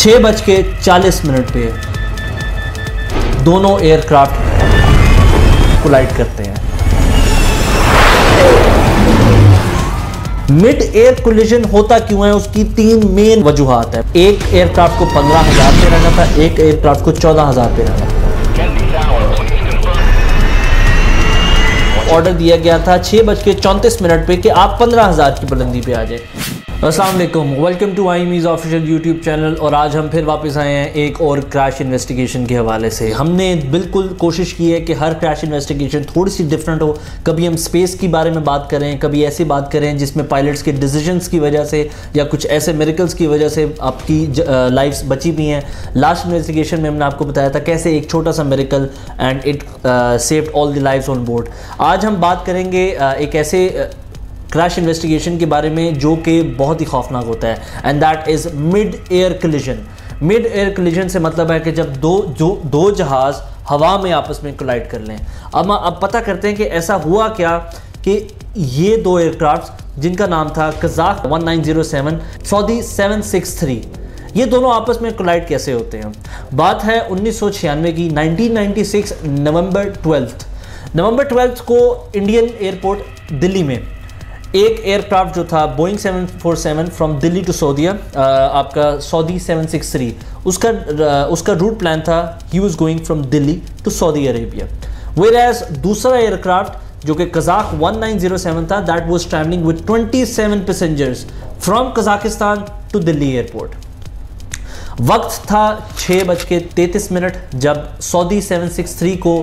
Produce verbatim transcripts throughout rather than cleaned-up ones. छः बज के चालीस मिनट पे दोनों एयरक्राफ्ट कोलाइड करते हैं। मिड एयर कोलिजन होता क्यों है, उसकी तीन मेन वजूहात है। एक एयरक्राफ्ट को पंद्रह हजार पे रहना था, एक एयरक्राफ्ट को चौदह हजार पे रहना था। ऑर्डर दिया गया था छः बज के चौंतीस मिनट पे कि आप पंद्रह हजार की बुलंदी पे आ जाए। अस्सलाम वालेकुम, वेलकम टू आई मीज़ ऑफिशियल यूट्यूब चैनल। और आज हम फिर वापस आए हैं एक और क्रैश इन्वेस्टिगेशन के हवाले से। हमने बिल्कुल कोशिश की है कि हर क्रैश इन्वेस्टिगेशन थोड़ी सी डिफरेंट हो। कभी हम स्पेस के बारे में बात करें, कभी ऐसी बात करें जिसमें पायलट्स के डिसीजंस की वजह से या कुछ ऐसे मिरेकल्स की वजह से आपकी लाइफ्स बची हुई हैं। लास्ट इन्वेस्टिगेशन में हमने आपको बताया था कैसे एक छोटा सा miracle and it saved all the lives on board. आज हम बात करेंगे uh, एक ऐसे uh, क्रैश इन्वेस्टिगेशन के बारे में जो कि बहुत ही खौफनाक होता है, and that is mid air collision. Mid air collision से मतलब है कि जब दो जो दो जहाज़ हवा में आपस में कोलाइड कर लें। अब अब पता करते हैं कि ऐसा हुआ क्या कि ये दो एयरक्राफ्ट जिनका नाम था Kazakh nineteen O seven, Saudi seven six three, ये दोनों आपस में कोलाइड कैसे होते हैं। बात है उन्नीस सौ छियानवे की, nineteen ninety six, November twelfth November twelfth को इंडियन एयरपोर्ट दिल्ली में एक एयरक्राफ्ट जो था Boeing seven four seven from Delhi to Saudia, आपका सऊदी सेवन सिक्स थ्री, उसका उसका रूट प्लान था he was going from Delhi to Saudi Arabia. Whereas दूसरा एयरक्राफ्ट जो कि कजाक नाइनटीन ओ सेवन था, that was travelling with twenty seven passengers from Kazakhstan to Delhi airport. वक्त था छः बज के तैंतीस मिनट जब सऊदी सेवन सिक्स थ्री को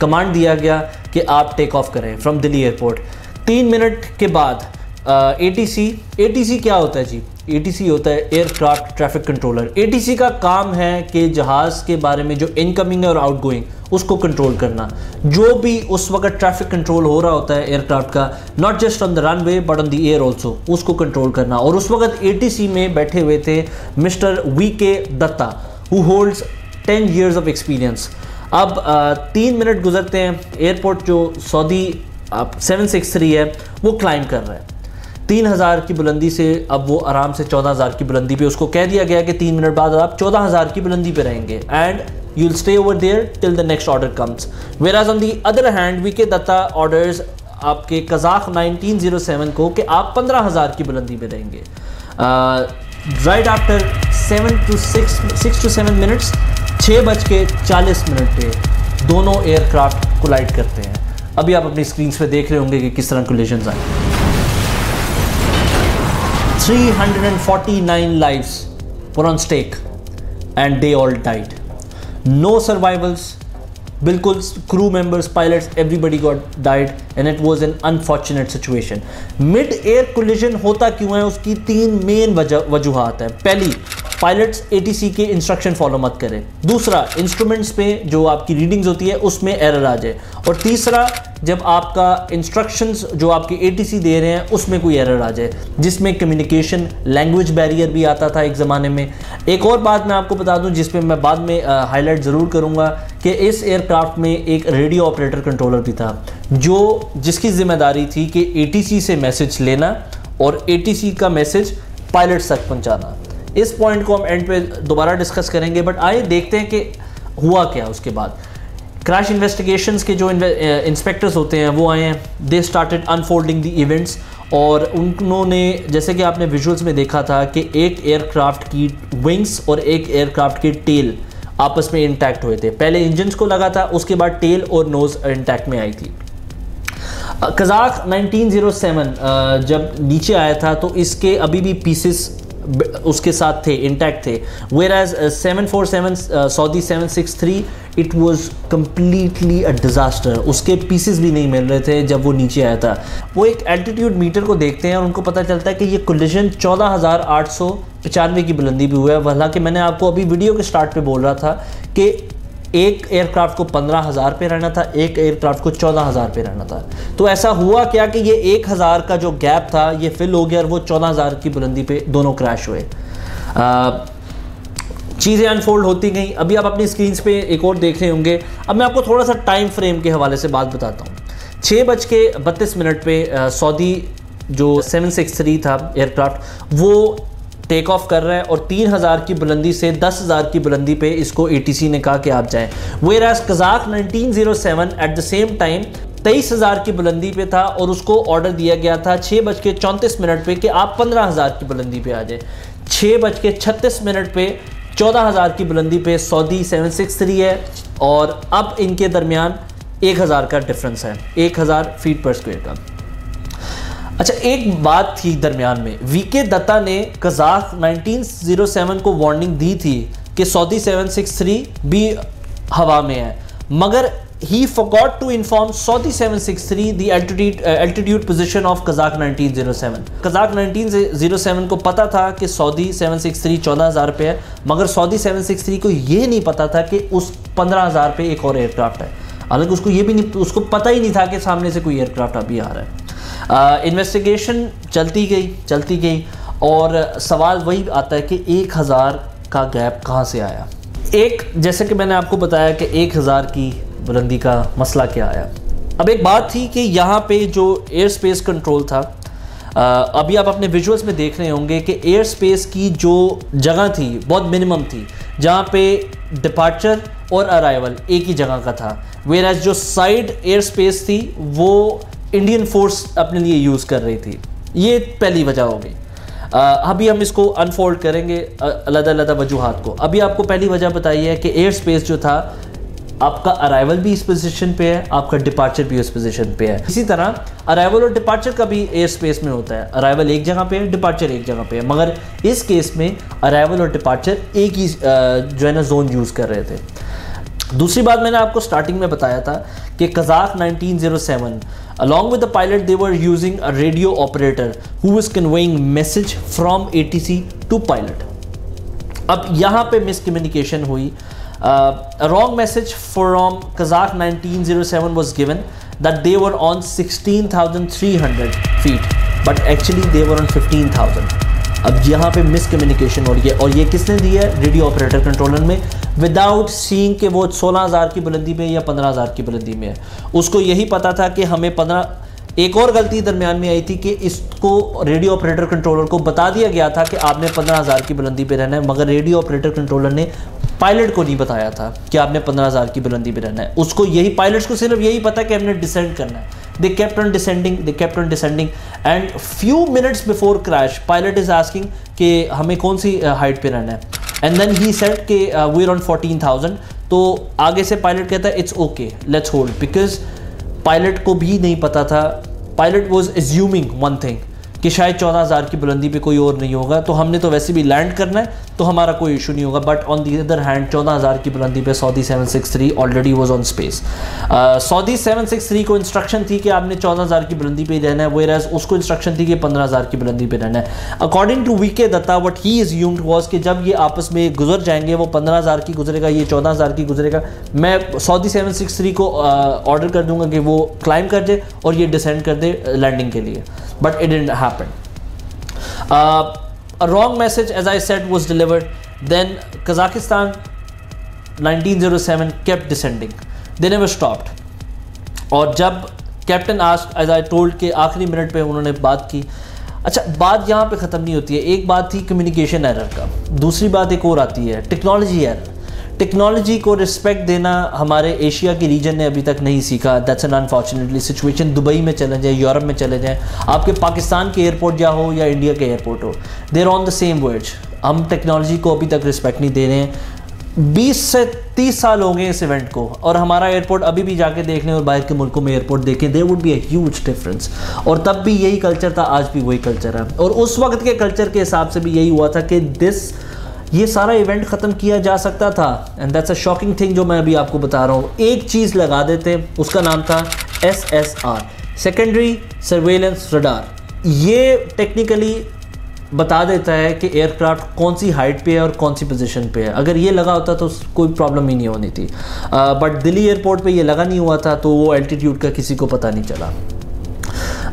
कमांड दिया गया कि आप टेक ऑफ करें फ्रॉम दिल्ली एयरपोर्ट। तीन मिनट के बाद ए टी सी क्या होता है जी? ए टी सी होता है aircraft traffic controller. A T C का काम है कि जहाज़ के बारे में जो इनकमिंग और आउटगोइंग उसको कंट्रोल करना। जो भी उस वक्त ट्रैफिक कंट्रोल हो रहा होता है एयरक्राफ्ट का, not just on the runway but on the air also, उसको कंट्रोल करना। और उस वक्त ए टी सी में बैठे हुए थे mister V K Datta, who holds ten years of experience. अब आ, तीन मिनट गुजरते हैं, एयरपोर्ट जो सऊदी आप सेवन सिक्स थ्री है वो क्लाइंब कर रहा है तीन हज़ार की बुलंदी से। अब वो आराम से चौदह हज़ार की बुलंदी पे, उसको कह दिया गया कि तीन मिनट बाद आप चौदह हज़ार की बुलंदी पे रहेंगे and you will stay over there till the next order comes. Whereas on the other hand V K Datta orders आपके कजाक नाइनटीन ओ सेवन को कि आप पंद्रह हज़ार की बुलंदी पे रहेंगे। Right after seven to six six to seven minutes छः बज के चालीस मिनट पे दोनों एयरक्राफ्ट कोलाइड करते हैं। अभी आप अपनी स्क्रीन पे देख रहे होंगे कि किस तरह कोलिजन आए। Three forty nine lives were on stake and they all died, no survivals, बिल्कुल crew members, pilots, everybody got died and it was an unfortunate situation. Mid air collision होता क्यों है, उसकी तीन मेन वजूहात है। पहली, पायलट्स ए टी सी के इंस्ट्रक्शन फॉलो मत करें। दूसरा, इंस्ट्रूमेंट्स पे जो आपकी रीडिंग्स होती है उसमें एरर आ जाए। और तीसरा, जब आपका इंस्ट्रक्शंस जो आपके ए टी सी दे रहे हैं उसमें कोई एरर आ जाए, जिसमें कम्युनिकेशन लैंग्वेज बैरियर भी आता था एक ज़माने में। एक और बात मैं आपको बता दूं जिस पे मैं बाद में हाईलाइट ज़रूर करूँगा कि इस एयरक्राफ्ट में एक रेडियो ऑपरेटर कंट्रोलर भी था जो जिसकी जिम्मेदारी थी कि ए टी सी से मैसेज लेना और ए टी सी का मैसेज पायलट्स तक पहुँचाना। इस पॉइंट को हम एंड पे दोबारा डिस्कस करेंगे, बट आइए देखते हैं कि हुआ क्या उसके बाद। क्रैश इन्वेस्टिगेशंस के जो इंस्पेक्टर्स होते हैं वो आए हैं, they started unfolding the events. और उन्होंने, जैसे कि आपने विजुअल्स में देखा था, कि एक एयरक्राफ्ट की विंग्स और एक एयरक्राफ्ट की टेल आपस में इंटैक्ट हुए थे। पहले इंजन्स को लगा था, उसके बाद टेल और नोज़ इंटैक्ट में आई थी। कजाक नाइनटीन ओ सेवन जब नीचे आया था तो इसके अभी भी पीसेस उसके साथ थे, इंटैक्ट थे। Whereas seven four seven Saudi seven six three, it was completely a disaster. उसके पीसेस भी नहीं मिल रहे थे जब वो नीचे आया था। वो एक एल्टीट्यूड मीटर को देखते हैं और उनको पता चलता है कि ये कोलिजन चौदह हज़ार आठ सौ पचानवे की बुलंदी भी हुआ है। हालांकि मैंने आपको अभी वीडियो के स्टार्ट पे बोल रहा था कि एक एयरक्राफ्ट को पंद्रह हज़ार पे रहना था, एक एयरक्राफ्ट को चौदह हज़ार पे रहना था। तो ऐसा हुआ क्या कि ये एक हज़ार का जो गैप था ये फिल हो गया और वो चौदह हज़ार की बुलंदी पे दोनों क्रैश हुए। चीज़ें अनफोल्ड होती गई। अभी आप अपनी स्क्रीन पे एक और देख रहे होंगे। अब मैं आपको थोड़ा सा टाइम फ्रेम के हवाले से बात बताता हूँ। छः बज के बत्तीस मिनट पर सऊदी जो सेवन सिक्स थ्री था एयरक्राफ्ट, वो टेक ऑफ कर रहा है और तीन हज़ार की बुलंदी से दस हज़ार की बुलंदी पे इसको एटीसी ने कहा कि आप जाएं। Whereas Kazakh nineteen O seven at the same time तेईस हज़ार की बुलंदी पे था और उसको ऑर्डर दिया गया था छः बज के चौंतीस मिनट पर कि आप पंद्रह हज़ार की बुलंदी पे आ जाएं। छः बज के छत्तीस मिनट पे चौदह हज़ार की बुलंदी पे सऊदी सेवन सिक्स थ्री है और अब इनके दरमियान एक हज़ार का डिफरेंस है, एक हज़ार फीट पर स्क्वायर का। अच्छा, एक बात थी दरमियान में, वीके दत्ता ने कजाक नाइनटीन ओ सेवन को वार्निंग दी थी कि सऊदी सेवन सिक्स थ्री भी हवा में है, मगर he forgot to inform Saudi seven six three the altitude uh, altitude position of Kazakh nineteen O seven. Kazakh nineteen O seven को पता था कि सऊदी सेवन सिक्स थ्री चौदह हज़ार पे है, मगर सऊदी सेवन सिक्स थ्री को ये नहीं पता था कि उस पंद्रह हज़ार पे एक और एयरक्राफ्ट है। हालांकि उसको ये भी नहीं, उसको पता ही नहीं था कि सामने से कोई एयरक्राफ्ट अभी आ रहा है। इन्वेस्टिगेशन uh, चलती गई चलती गई और सवाल वही आता है कि एक हज़ार का गैप कहाँ से आया। एक, जैसे कि मैंने आपको बताया कि एक हज़ार की बुलंदी का मसला क्या आया। अब एक बात थी कि यहाँ पे जो एयर स्पेस कंट्रोल था, आ, अभी आप अपने विजुअल्स में देख रहे होंगे कि एयर स्पेस की जो जगह थी बहुत मिनिमम थी, जहाँ पे डिपार्चर और अराइवल एक ही जगह का था। वेयर एज जो साइड एयर स्पेस थी वो इंडियन फोर्स अपने लिए यूज़ कर रही थी। ये पहली वजह हो गई। अभी हम इसको अनफोल्ड करेंगे अलग-अलग वजूहात को। अभी आपको पहली वजह बताई है कि एयर स्पेस जो था, आपका अराइवल भी इस पोजीशन पे है, आपका डिपार्चर भी इस पोजीशन पे है। इसी तरह अराइवल और डिपार्चर का भी एयर स्पेस में होता है, अराइवल एक जगह पे है, डिपार्चर एक जगह पे है, मगर इस केस में अराइवल और डिपार्चर एक ही जो है ना जोन यूज़ कर रहे थे। दूसरी बात मैंने आपको स्टार्टिंग में बताया था कि Kazakh nineteen O seven along with the pilot they were using a radio operator who was conveying message from A T C to pilot। अब यहाँ पे miscommunication हुई। Uh, a wrong message from Kazakh nineteen O seven was given that they were on sixteen thousand three hundred feet, but actually they were on fifteen thousand। अब यहाँ पे miscommunication हो रही है और ये किसने दी है? रेडियो ऑपरेटर कंट्रोलर में, विदाउट सीइंग के वो सोलह हज़ार की बुलंदी में या पंद्रह हज़ार की बुलंदी में है। उसको यही पता था कि हमें पंद्रह। एक और गलती दरमियान में आई थी कि इसको रेडियो ऑपरेटर कंट्रोलर को बता दिया गया था कि आपने पंद्रह हज़ार की बुलंदी पे रहना है, मगर रेडियो ऑपरेटर कंट्रोलर ने पायलट को नहीं बताया था कि आपने पंद्रह हज़ार की बुलंदी पे रहना है। उसको यही, पायलट्स को सिर्फ यही पता कि हमने डिसेंड करना है। They kept on descending they kept on descending and few minutes before crash pilot is asking कि हमें कौन सी हाइट पे रहना है, एंड देन ही सेड कि we are on fourteen thousand. तो आगे से पायलट कहता है it's okay, let's hold, because pilot को भी नहीं पता था। Pilot was assuming one thing कि शायद चौदह हज़ार की बुलंदी पे कोई और नहीं होगा, तो हमने तो वैसे भी लैंड करना है तो हमारा कोई इशू नहीं होगा। But on the other hand चौदह हज़ार की बुलंदी पे Saudi seven six three already was on space. Saudi seven six three को इंस्ट्रक्शन थी कि आपने चौदह हज़ार की बुलंदी पे रहना है, वेयरएज उसको इंस्ट्रक्शन थी कि पंद्रह हज़ार की बुलंदी पे रहना है। According to V K Dutta what he assumed was कि जब ये आपस में गुजर जाएंगे, वो पंद्रह हज़ार की गुजरेगा, ये चौदह हज़ार की गुजरेगा, मैं सऊदी सेवन सिक्स थ्री को ऑर्डर uh, कर दूंगा कि वो क्लाइंब कर दे और ये डिसेंड कर दे लैंडिंग के लिए। But it didn't happen. Uh, a wrong message, as I said, was delivered. Then Kazakhstan nineteen oh seven kept descending. They never stopped. और जब captain asked, as I told, के आखिरी मिनट पे उन्होंने बात की। अच्छा, बात यहाँ पे ख़त्म नहीं होती है। एक बात थी communication error का, दूसरी बात एक और आती है technology error। टेक्नोलॉजी को रिस्पेक्ट देना हमारे एशिया की रीजन ने अभी तक नहीं सीखा। That's an unfortunately situation. Dubai में चले जाएँ, यूरोप में चले जाएँ, आपके पाकिस्तान के एयरपोर्ट या हो या इंडिया के एयरपोर्ट हो, देर ऑन द सेम वर्ड्स। हम टेक्नोलॉजी को अभी तक रिस्पेक्ट नहीं दे रहे हैं। बीस से तीस साल हो गए इस इवेंट को और हमारा एयरपोर्ट अभी भी जाके देख लें और बाहर के मुल्कों में एयरपोर्ट देखें, there would be a huge difference. और तब भी यही कल्चर था, आज भी वही कल्चर है। और उस वक्त के कल्चर के हिसाब से भी यही हुआ था कि दिस ये सारा इवेंट ख़त्म किया जा सकता था। And that's a shocking thing जो मैं अभी आपको बता रहा हूँ। एक चीज़ लगा देते, उसका नाम था S S R, secondary surveillance radar. ये टेक्निकली बता देता है कि एयरक्राफ्ट कौन सी हाइट पे है और कौन सी पोजीशन पे है। अगर ये लगा होता तो कोई प्रॉब्लम ही नहीं होनी थी, बट uh, दिल्ली एयरपोर्ट पे ये लगा नहीं हुआ था, तो वो एल्टीट्यूड का किसी को पता नहीं चला।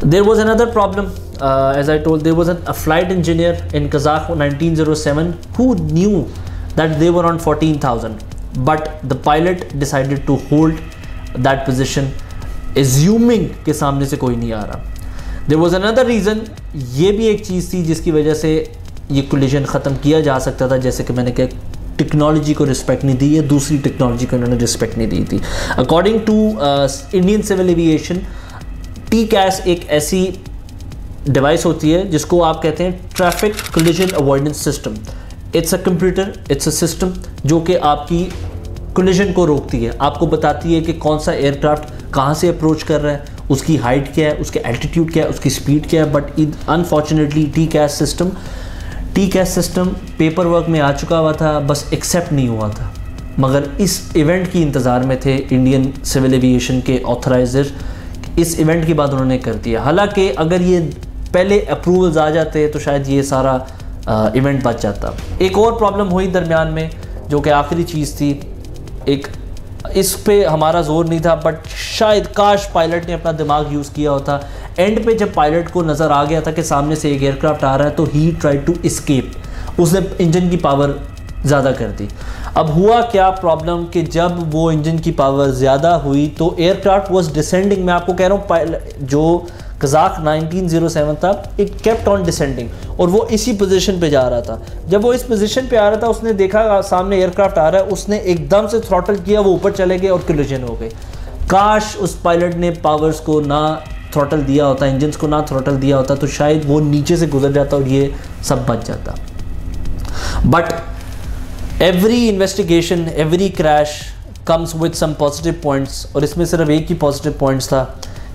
There was another problem. Uh, as I told, there was an, a flight engineer in Kazakh nineteen oh seven who knew that they were on fourteen thousand, but the pilot decided to hold that position, assuming कि सामने से कोई नहीं आ रहा। There was another reason, ये भी एक चीज़ थी जिसकी वजह से ये कोलिजन ख़त्म किया जा सकता था। जैसे कि मैंने कहा टेक्नोलॉजी को रिस्पेक्ट नहीं दी है, दूसरी टेक्नोलॉजी को इन्होंने रिस्पेक्ट नहीं दी थी। According to Indian civil aviation, T कैस एक ऐसी डिवाइस होती है जिसको आप कहते हैं traffic collision avoidance system. It's a computer, it's a system जो कि आपकी कोलिजन को रोकती है, आपको बताती है कि कौन सा एयरक्राफ्ट कहाँ से अप्रोच कर रहा है, उसकी हाइट क्या है, उसके एल्टीट्यूड क्या है, उसकी स्पीड क्या है। But unfortunately T CAS system T CAS system paper work में आ चुका हुआ था, बस एक्सेप्ट नहीं हुआ था। मगर इस इवेंट की इंतज़ार में थे इंडियन सिविल एविएशन के ऑथराइजर। इस इवेंट के बाद उन्होंने कर दिया। हालांकि अगर ये पहले अप्रूवल्स आ जाते तो शायद ये सारा आ, इवेंट बच जाता। एक और प्रॉब्लम हुई दरमियान में, जो कि आखिरी चीज़ थी। एक इस पे हमारा जोर नहीं था, बट शायद काश पायलट ने अपना दिमाग यूज़ किया होता। एंड पे जब पायलट को नज़र आ गया था कि सामने से एक एयरक्राफ्ट आ रहा है, तो ही ट्राई टू एस्केप, उसने इंजन की पावर ज़्यादा कर दी। अब हुआ क्या प्रॉब्लम कि जब वो इंजन की पावर ज़्यादा हुई तो एयरक्राफ्ट वाज डिसेंडिंग। मैं आपको कह रहा हूँ, जो कजाक नाइनटीन ओ सेवन था, इट केप्ट ऑन डिसेंडिंग, और वो इसी पोजीशन पे जा रहा था। जब वो इस पोजीशन पे आ रहा था, उसने देखा सामने एयरक्राफ्ट आ रहा है, उसने एकदम से थ्रॉटल किया, वो ऊपर चले गए और कोलिजन हो गए। काश उस पायलट ने पावर्स को ना थ्रॉटल दिया होता, इंजन्स को ना थ्रॉटल दिया होता, तो शायद वो नीचे से गुजर जाता और ये सब बच जाता। But every investigation, every crash comes with some positive points, और इसमें सिर्फ एक ही पॉजिटिव पॉइंट्स था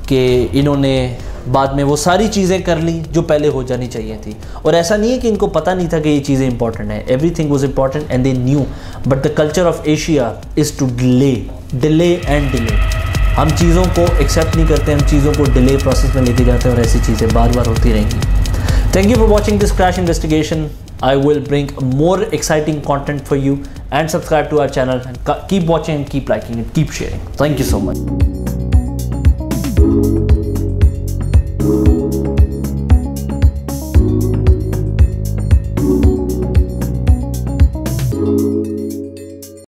कि इन्होंने बाद में वो सारी चीज़ें कर ली जो पहले हो जानी चाहिए थी। और ऐसा नहीं है कि इनको पता नहीं था कि ये चीज़ें इंपॉर्टेंट हैं। Everything was important and they knew, but the culture of Asia is to delay delay and delay. हम चीज़ों को एक्सेप्ट नहीं करते, हम चीज़ों को डिले प्रोसेस में लेके जाते हैं, और ऐसी चीज़ें बार बार होती रहेंगी। Thank you for watching this crash investigation. I will bring more exciting content for you, and subscribe to our channel, and keep watching, keep liking, keep sharing. Thank you so much.